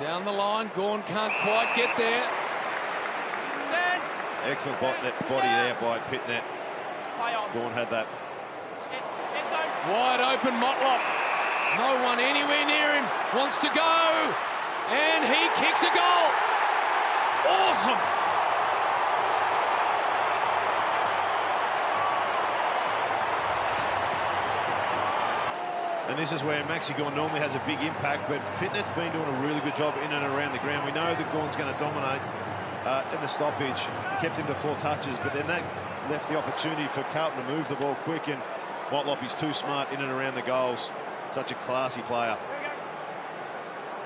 Down the line, Gawn can't quite get there. Excellent body there by Pitnet. Gawn had that. Wide open, Motlop. No one anywhere near him. Wants to go. And he kicks a goal. Awesome. And this is where Max Gawn normally has a big impact, but Pitnet's been doing a really good job in and around the ground. We know that Gawn's going to dominate in the stoppage. Kept him to 4 touches, but then that left the opportunity for Carlton to move the ball quick, and Motlop is too smart in and around the goals. Such a classy player.